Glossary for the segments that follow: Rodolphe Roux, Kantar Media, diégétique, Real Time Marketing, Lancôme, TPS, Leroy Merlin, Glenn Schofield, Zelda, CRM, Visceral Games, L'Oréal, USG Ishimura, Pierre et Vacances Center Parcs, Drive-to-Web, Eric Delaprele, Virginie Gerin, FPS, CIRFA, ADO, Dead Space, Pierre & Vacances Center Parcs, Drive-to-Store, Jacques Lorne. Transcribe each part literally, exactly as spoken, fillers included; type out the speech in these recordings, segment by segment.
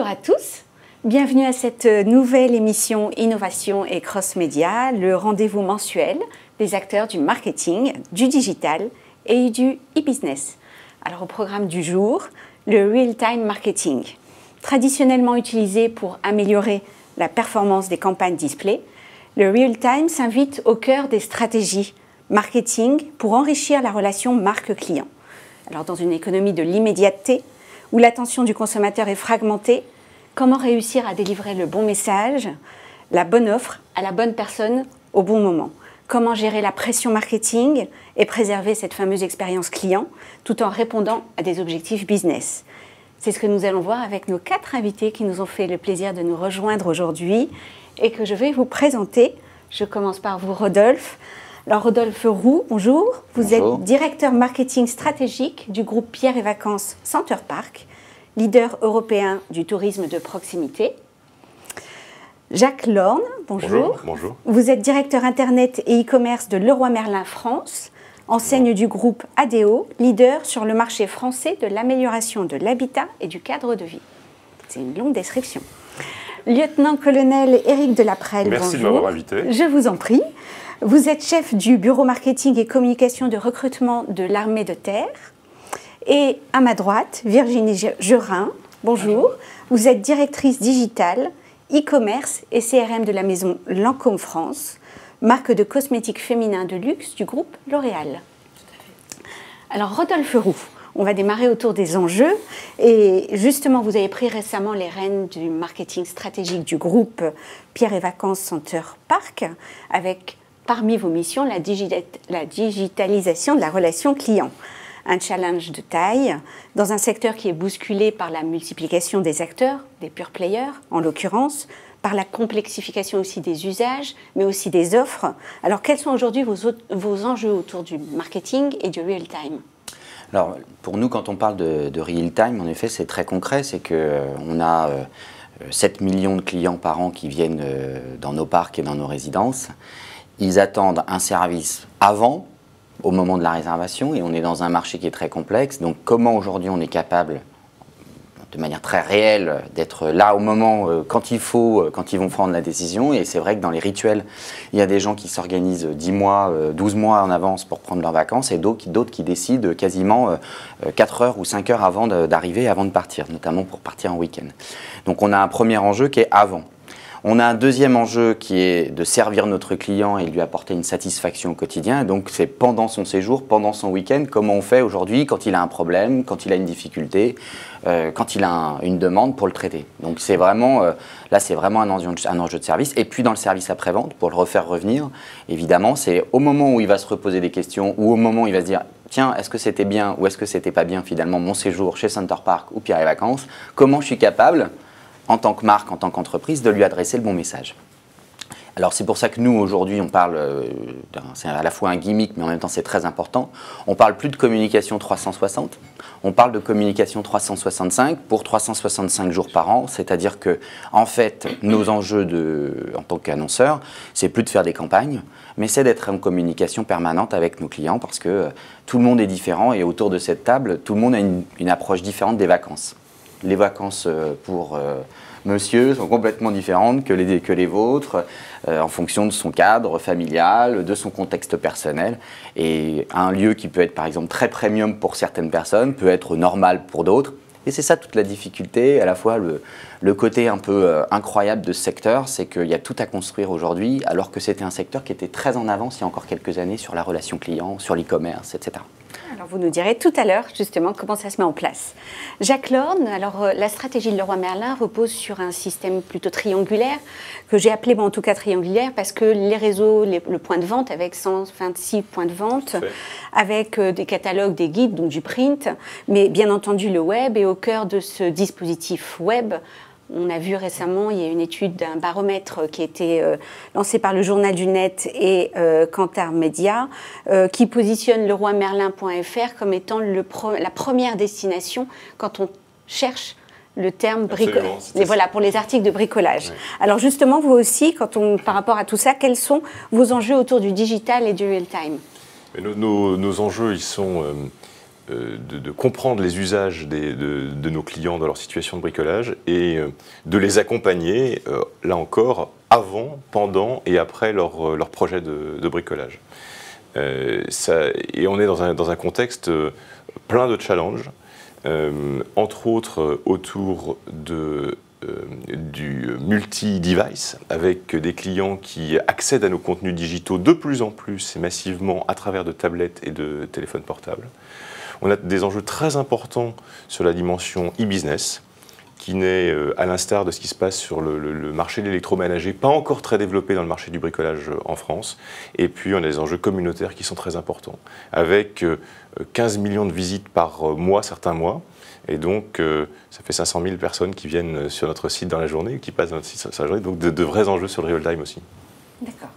Bonjour à tous, bienvenue à cette nouvelle émission Innovation et Cross Média, le rendez-vous mensuel des acteurs du marketing, du digital et du e-business. Alors au programme du jour, le real-time marketing, traditionnellement utilisé pour améliorer la performance des campagnes display. Le real-time s'invite au cœur des stratégies marketing pour enrichir la relation marque-client. Alors dans une économie de l'immédiateté, où l'attention du consommateur est fragmentée, comment réussir à délivrer le bon message, la bonne offre à la bonne personne au bon moment? Comment gérer la pression marketing et préserver cette fameuse expérience client tout en répondant à des objectifs business? C'est ce que nous allons voir avec nos quatre invités qui nous ont fait le plaisir de nous rejoindre aujourd'hui et que je vais vous présenter. Je commence par vous, Rodolphe. Alors, Rodolphe Roux, bonjour. Vous bonjour. êtes directeur marketing stratégique du groupe Pierre et Vacances Center Parcs, leader européen du tourisme de proximité. Jacques Lorne, bonjour. Bonjour. Vous êtes directeur internet et e-commerce de Leroy Merlin France, enseigne du groupe A D O, leader sur le marché français de l'amélioration de l'habitat et du cadre de vie. C'est une longue description. Lieutenant-colonel Eric Delaprele, merci bonjour. de m'avoir invité. Je vous en prie. Vous êtes chef du bureau marketing et communication de recrutement de l'armée de terre. Et à ma droite, Virginie Gerin, bonjour. Vous êtes directrice digitale, e-commerce et C R M de la maison Lancôme France, marque de cosmétiques féminins de luxe du groupe L'Oréal. Alors Rodolphe Roux, on va démarrer autour des enjeux. Et justement, vous avez pris récemment les rênes du marketing stratégique du groupe Pierre et Vacances Center Parcs avec... parmi vos missions, la, digi la digitalisation de la relation client. Un challenge de taille dans un secteur qui est bousculé par la multiplication des acteurs, des pure players en l'occurrence, par la complexification aussi des usages, mais aussi des offres. Alors quels sont aujourd'hui vos, vos enjeux autour du marketing et du real-time? Alors pour nous, quand on parle de, de real-time, en effet c'est très concret, c'est qu'on euh, a euh, sept millions de clients par an qui viennent euh, dans nos parcs et dans nos résidences. Ils attendent un service avant, au moment de la réservation, et on est dans un marché qui est très complexe. Donc comment aujourd'hui on est capable, de manière très réelle, d'être là au moment, euh, quand il faut, euh, quand ils vont prendre la décision. Et c'est vrai que dans les rituels, il y a des gens qui s'organisent dix mois, euh, douze mois en avance pour prendre leurs vacances, et d'autres qui, d'autres qui décident quasiment euh, quatre heures ou cinq heures avant d'arriver, avant de partir, notamment pour partir en week-end. Donc on a un premier enjeu qui est avant. On a un deuxième enjeu qui est de servir notre client et lui apporter une satisfaction au quotidien. Donc c'est pendant son séjour, pendant son week-end, comment on fait aujourd'hui quand il a un problème, quand il a une difficulté, euh, quand il a un, une demande pour le traiter. Donc c'est vraiment, euh, là c'est vraiment un enjeu, un enjeu de service. Et puis dans le service après-vente, pour le refaire revenir, évidemment c'est au moment où il va se reposer des questions ou au moment où il va se dire tiens, est-ce que c'était bien ou est-ce que c'était pas bien finalement mon séjour chez Center Parcs ou Pierre et Vacances, comment je suis capable en tant que marque, en tant qu'entreprise, de lui adresser le bon message. Alors c'est pour ça que nous, aujourd'hui, on parle, c'est à la fois un gimmick, mais en même temps c'est très important, on ne parle plus de communication trois cent soixante, on parle de communication trois cent soixante-cinq pour trois cent soixante-cinq jours par an, c'est-à-dire que, en fait, nos enjeux de, en tant qu'annonceurs, c'est plus de faire des campagnes, mais c'est d'être en communication permanente avec nos clients, parce que euh, tout le monde est différent, et autour de cette table, tout le monde a une, une approche différente des vacances. Les vacances pour euh, monsieur sont complètement différentes que les, que les vôtres, euh, en fonction de son cadre familial, de son contexte personnel. Et un lieu qui peut être par exemple très premium pour certaines personnes, peut être normal pour d'autres. Et c'est ça toute la difficulté, à la fois le, le côté un peu euh, incroyable de ce secteur, c'est qu'il y a tout à construire aujourd'hui, alors que c'était un secteur qui était très en avance il y a encore quelques années sur la relation client, sur l'e-commerce, et cetera. Alors vous nous direz tout à l'heure justement comment ça se met en place. Jacques Lorne, alors euh, la stratégie de Leroy Merlin repose sur un système plutôt triangulaire, que j'ai appelé bon, en tout cas triangulaire, parce que les réseaux, les, le point de vente avec cent vingt-six points de vente, avec euh, des catalogues, des guides, donc du print, mais bien entendu le web, et au cœur de ce dispositif web, on a vu récemment, il y a une étude d'un baromètre qui a été euh, lancée par le Journal du Net et euh, Kantar Media, euh, qui positionne leroy merlin point F R comme étant le pro la première destination quand on cherche le terme bricolage. Voilà, pour les articles de bricolage. Oui. Alors justement, vous aussi, quand on, par rapport à tout ça, quels sont vos enjeux autour du digital et du real-time? nos, nos, nos enjeux, ils sont... Euh... de, de comprendre les usages des, de, de nos clients dans leur situation de bricolage et de les accompagner, là encore, avant, pendant et après leur, leur projet de, de bricolage. Euh, ça, et on est dans un, dans un contexte plein de challenges, euh, entre autres autour de, euh, du multi-device, avec des clients qui accèdent à nos contenus digitaux de plus en plus et massivement à travers de tablettes et de téléphones portables. On a des enjeux très importants sur la dimension e-business, qui n'est, euh, à l'instar de ce qui se passe sur le, le, le marché de l'électroménager, pas encore très développé dans le marché du bricolage en France. Et puis, on a des enjeux communautaires qui sont très importants, avec euh, quinze millions de visites par mois, certains mois. Et donc, euh, ça fait cinq cent mille personnes qui viennent sur notre site dans la journée, qui passent dans notre site dans la journée. Donc, de, de vrais enjeux sur le real-time aussi. D'accord.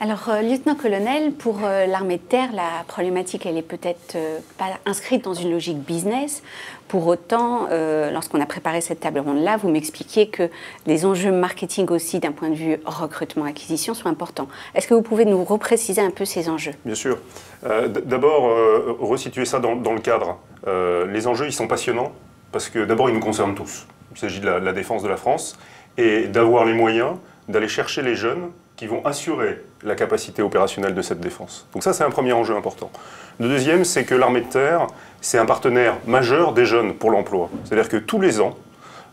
Alors, euh, lieutenant-colonel, pour euh, l'armée de terre, la problématique, elle est peut-être euh, pas inscrite dans une logique business. Pour autant, euh, lorsqu'on a préparé cette table ronde-là, vous m'expliquiez que les enjeux marketing aussi, d'un point de vue recrutement-acquisition, sont importants. Est-ce que vous pouvez nous repréciser un peu ces enjeux? Bien sûr. Euh, d'abord, euh, resituer ça dans, dans le cadre. Euh, les enjeux, ils sont passionnants, parce que d'abord, ils nous concernent tous. Il s'agit de la, la défense de la France, et d'avoir les moyens d'aller chercher les jeunes qui vont assurer la capacité opérationnelle de cette défense. Donc ça, c'est un premier enjeu important. Le deuxième, c'est que l'armée de terre, c'est un partenaire majeur des jeunes pour l'emploi. C'est-à-dire que tous les ans,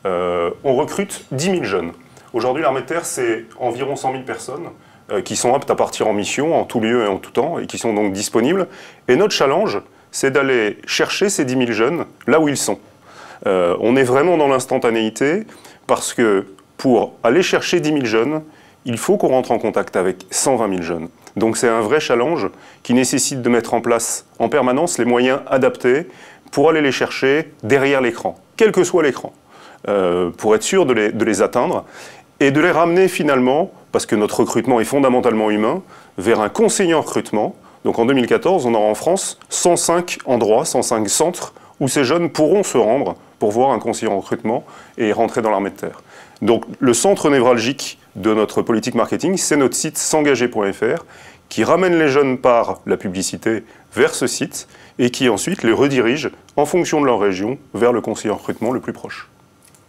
euh, on recrute dix mille jeunes. Aujourd'hui, l'armée de terre, c'est environ cent mille personnes euh, qui sont aptes à partir en mission, en tout lieu et en tout temps, et qui sont donc disponibles. Et notre challenge, c'est d'aller chercher ces dix mille jeunes là où ils sont. Euh, on est vraiment dans l'instantanéité, parce que pour aller chercher dix mille jeunes, il faut qu'on rentre en contact avec cent vingt mille jeunes. Donc c'est un vrai challenge qui nécessite de mettre en place en permanence les moyens adaptés pour aller les chercher derrière l'écran, quel que soit l'écran, euh, pour être sûr de les, de les atteindre et de les ramener finalement, parce que notre recrutement est fondamentalement humain, vers un conseiller en recrutement. Donc en deux mille quatorze, on aura en France cent cinq endroits, cent cinq centres où ces jeunes pourront se rendre pour voir un conseiller en recrutement et rentrer dans l'armée de terre. Donc le centre névralgique de notre politique marketing, c'est notre site s'engager point F R qui ramène les jeunes par la publicité vers ce site et qui ensuite les redirige en fonction de leur région vers le conseiller en recrutement le plus proche.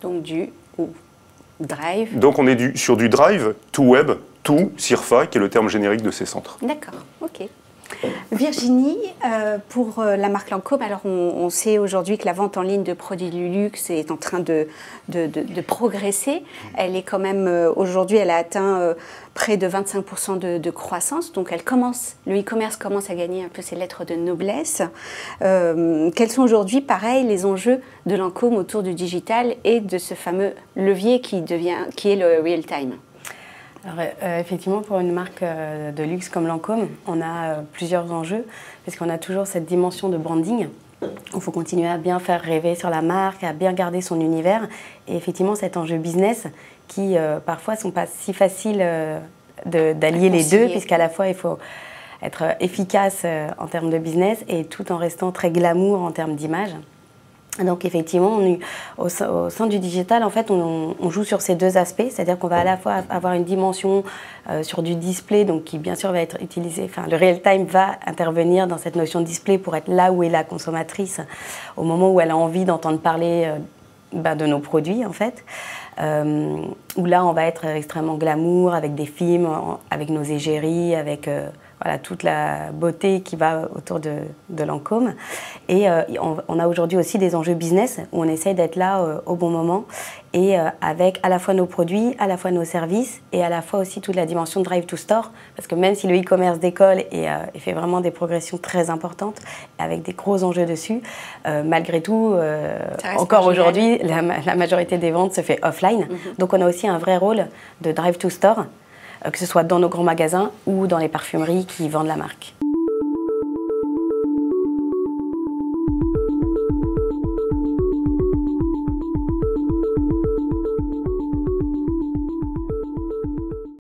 Donc du ou, drive. Donc on est du, sur du drive, to web, to CIRFA qui est le terme générique de ces centres. D'accord, ok. Virginie, euh, pour la marque Lancôme, alors on, on sait aujourd'hui que la vente en ligne de produits du luxe est en train de, de, de, de progresser. Elle est quand même, euh, aujourd'hui, elle a atteint euh, près de vingt-cinq pour cent de, de croissance. Donc elle commence, le e-commerce commence à gagner un peu ses lettres de noblesse. Euh, quels sont aujourd'hui, pareil, les enjeux de Lancôme autour du digital et de ce fameux levier qui, devient, qui est le real-time ? Alors, euh, effectivement, pour une marque euh, de luxe comme Lancôme, on a euh, plusieurs enjeux parce qu'on a toujours cette dimension de branding. Il faut continuer à bien faire rêver sur la marque, à bien garder son univers. Et effectivement, cet enjeu business qui, euh, parfois, sont pas si faciles euh, d'allier les deux puisqu'à la fois, il faut être efficace euh, en termes de business et tout en restant très glamour en termes d'image. Donc effectivement, on, au, au sein du digital, en fait, on, on joue sur ces deux aspects, c'est-à-dire qu'on va à la fois avoir une dimension euh, sur du display, donc qui bien sûr va être utilisé, enfin le real-time va intervenir dans cette notion de display pour être là où est la consommatrice, au moment où elle a envie d'entendre parler euh, bah, de nos produits en fait. Euh, où là, on va être extrêmement glamour avec des films, avec nos égéries, avec... Euh, Voilà, toute la beauté qui va autour de, de Lancôme. Et euh, on, on a aujourd'hui aussi des enjeux business où on essaye d'être là euh, au bon moment et euh, avec à la fois nos produits, à la fois nos services et à la fois aussi toute la dimension de drive to store. Parce que même si le e-commerce décolle et, euh, et fait vraiment des progressions très importantes avec des gros enjeux dessus, euh, malgré tout, euh, encore aujourd'hui, la, la majorité des ventes se fait offline. Mm-hmm. Donc on a aussi un vrai rôle de drive to store, que ce soit dans nos grands magasins ou dans les parfumeries qui vendent la marque.